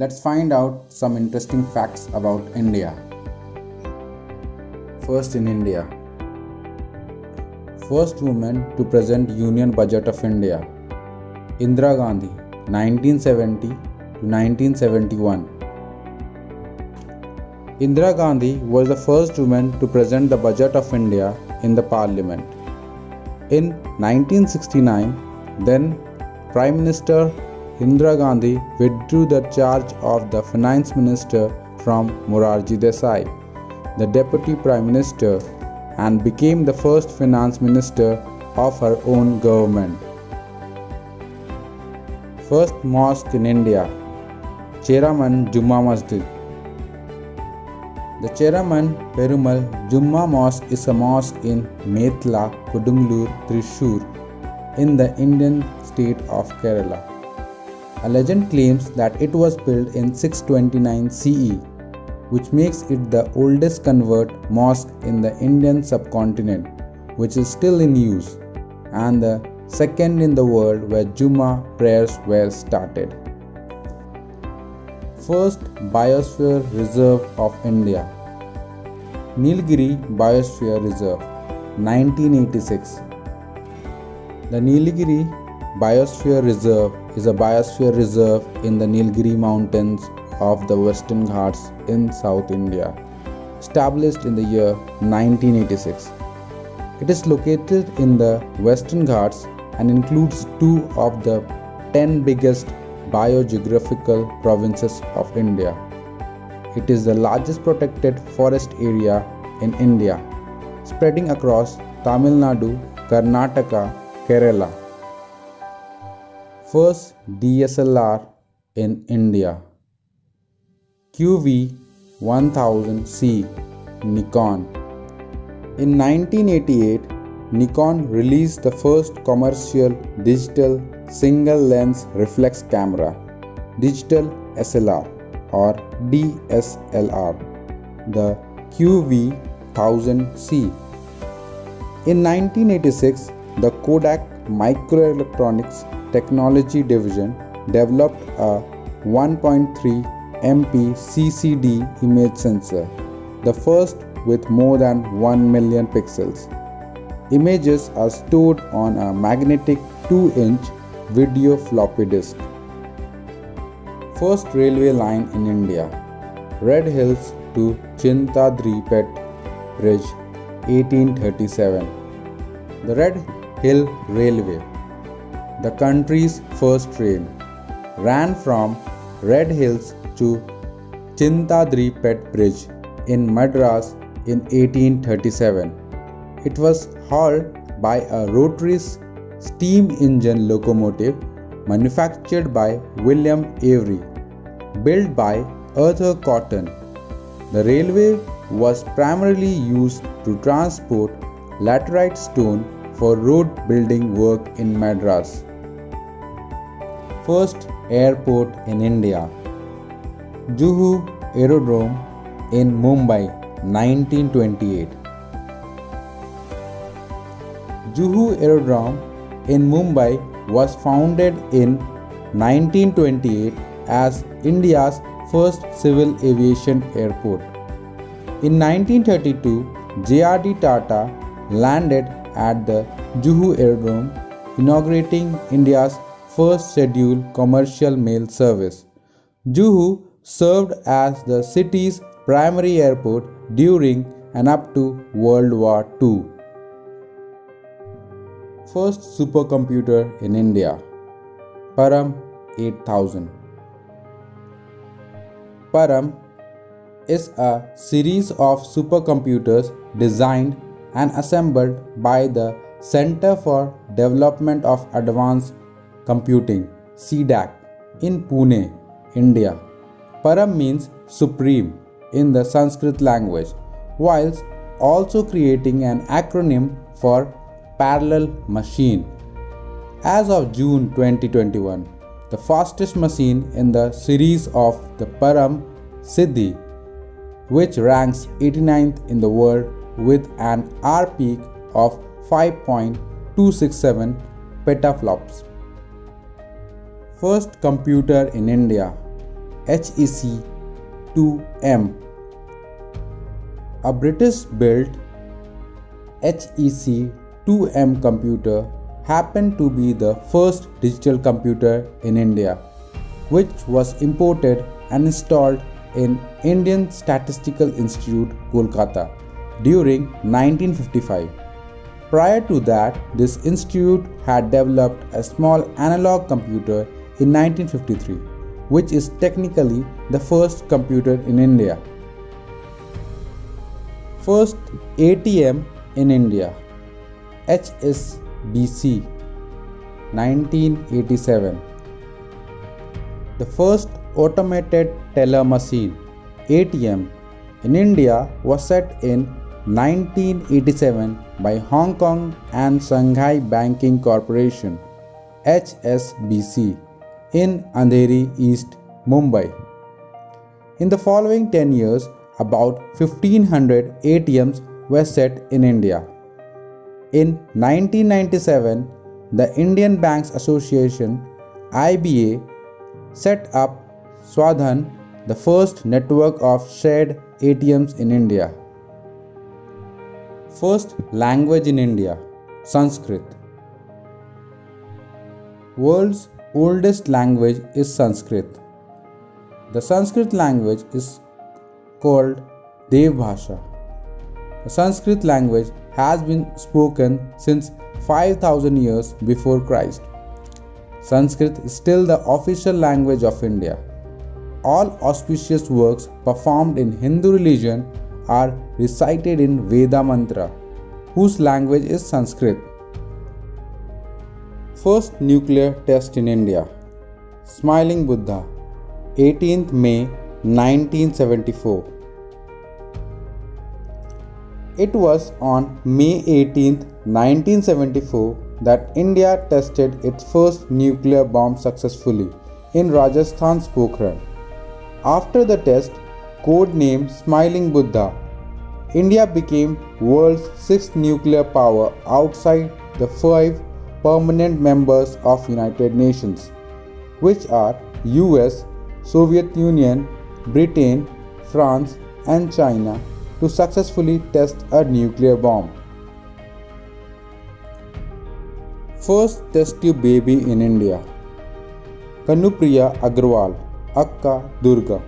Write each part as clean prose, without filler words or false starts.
Let's find out some interesting facts about India. First in India. First woman to present Union Budget of India. Indira Gandhi, 1970 to 1971. Indira Gandhi was the first woman to present the Budget of India in the Parliament. In 1969, then Prime Minister Indira Gandhi withdrew the charge of the Finance Minister from Morarji Desai, the Deputy Prime Minister, and became the first Finance Minister of her own government. First mosque in India, Cheraman Jumma Mosque. The Cheraman Perumal Jumma Mosque is a mosque in Mettala, Kodungur, Trishur in the Indian state of Kerala. A legend claims that it was built in 629 CE, which makes it the oldest convert mosque in the Indian subcontinent, which is still in use, and the second in the world where Jumma prayers were started. First Biosphere Reserve of India, Nilgiri Biosphere Reserve, 1986. The Nilgiri Biosphere Reserve is a biosphere reserve in the Nilgiri Mountains of the Western Ghats in South India, established in the year 1986. It is located in the Western Ghats and includes two of the 10 biggest biogeographical provinces of India. It is the largest protected forest area in India, spreading across Tamil Nadu, Karnataka, Kerala. First DSLR in India, QV1000C, Nikon. In 1988, Nikon released the first commercial digital single lens reflex camera, digital SLR or DSLR, the QV1000C. In 1986, the Kodak Microelectronics Technology Division developed a 1.3 MP CCD image sensor, the first with more than 1 million pixels. Images are stored on a magnetic 2-inch video floppy disk. First railway line in India, Red Hills to Chintadripet Bridge, 1837. The Red Hill Railway, the country's first train, ran from Red Hills to Chintadripet Bridge in Madras in 1837. It was hauled by a rotary steam engine locomotive manufactured by William Avery, built by Arthur Cotton. The railway was primarily used to transport laterite stone for road building work in Madras. First airport in India, Juhu Aerodrome in Mumbai, 1928. Juhu Aerodrome in Mumbai was founded in 1928 as India's first civil aviation airport. In 1932, JRD Tata landed at the Juhu Aerodrome, inaugurating India's first scheduled commercial mail service. Juhu served as the city's primary airport during and up to World War II. First supercomputer in India, Param 8000. Param is a series of supercomputers designed and assembled by the Center for Development of Advanced Computing, CDAC, in Pune, India. Param means supreme in the Sanskrit language, whilst also creating an acronym for parallel machine. As of June 2021, the fastest machine in the series of the Param, Siddhi, which ranks 89th in the world with an R peak of 5.267 petaflops. First computer in India, HEC-2M. A British-built HEC-2M computer happened to be the first digital computer in India, which was imported and installed in Indian Statistical Institute, Kolkata, during 1955. Prior to that, this institute had developed a small analog computer in 1953, which is technically the first computer in India. First ATM in India, HSBC, 1987. The first automated teller machine, ATM, in India was set in 1987 by Hong Kong and Shanghai Banking Corporation, HSBC, in Andheri East, Mumbai. In the following 10 years, about 1500 ATMs were set in India. In 1997, the Indian Banks Association, IBA, set up Swadhan, the first network of shared ATMs in India. First language in India, Sanskrit. World's oldest language is Sanskrit. The Sanskrit language is called Devbhasha. The Sanskrit language has been spoken since 5000 years before Christ. Sanskrit is still the official language of India. All auspicious works performed in Hindu religion are recited in Veda mantra, whose language is Sanskrit. First nuclear test in India, Smiling Buddha, 18th May 1974. It was on May 18, 1974 that India tested its first nuclear bomb successfully in Rajasthan's Pokhran. After the test, codenamed Smiling Buddha, India became world's sixth nuclear power outside the 5 permanent members of United Nations, which are US, Soviet Union, Britain, France and China, to successfully test a nuclear bomb. First test tube baby in India, Kanupriya Agarwal, Akka Durga.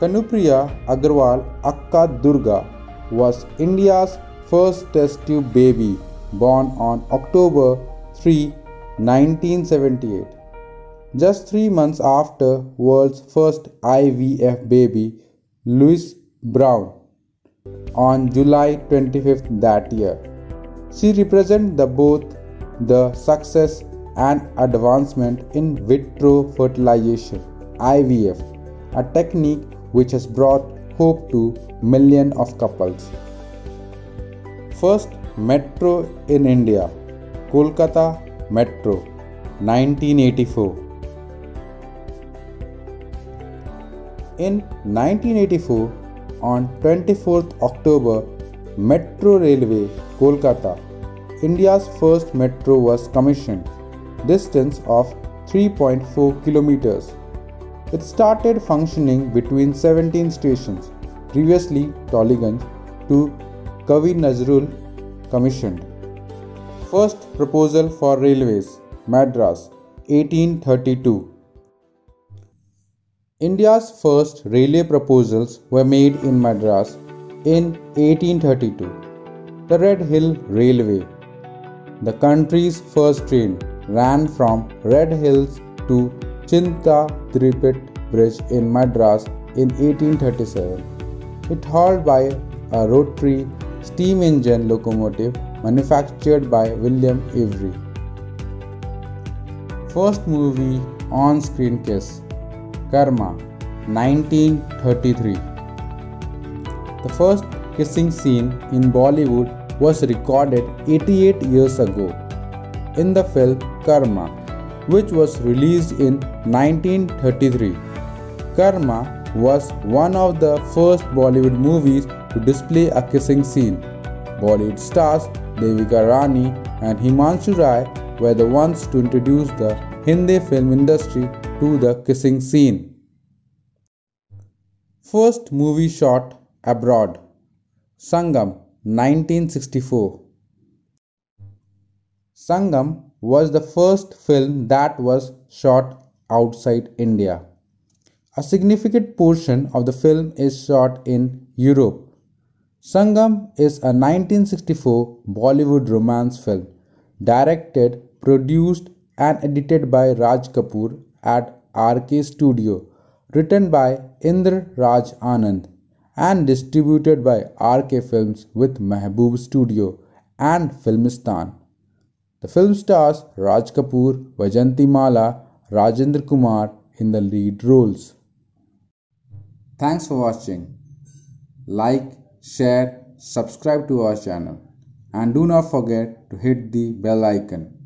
Kanupriya Agarwal, Akka Durga, was India's first test tube baby, born on October 3, 1978, just 3 months after world's first IVF baby, Louise Brown, on July 25th that year. She represents both the success and advancement in vitro fertilization, IVF, a technique which has brought hope to millions of couples. First metro in India, Kolkata Metro, 1984. In 1984, on 24th October, Metro Railway, Kolkata, India's first metro was commissioned, distance of 3.4 kilometers. It started functioning between 17 stations, previously Toliganj, to Kavi Nazrul commissioned. First proposal for railways, Madras, 1832. India's first railway proposals were made in Madras in 1832. The Red Hill Railway. The country's first train ran from Red Hills to Chintadripet Bridge in Madras in 1837. It hauled by a rotary steam engine locomotive manufactured by William Avery. First movie on-screen kiss, Karma, 1933. The first kissing scene in Bollywood was recorded 88 years ago in the film Karma, which was released in 1933. Karma was one of the first Bollywood movies to display a kissing scene. Bollywood stars Devika Rani and Himanshu Rai were the ones to introduce the Hindi film industry to the kissing scene. First movie shot abroad. Sangam, 1964. Sangam was the first film that was shot outside India. A significant portion of the film is shot in Europe. Sangam is a 1964 Bollywood romance film, directed, produced and edited by Raj Kapoor at RK Studio, written by Indra Raj Anand and distributed by RK Films with Mehboob Studio and Filmistan. The film stars Raj Kapoor, Vaijayanti Mala, Rajendra Kumar in the lead roles. Thanks for watching. Like, share, subscribe to our channel, and do not forget to hit the bell icon.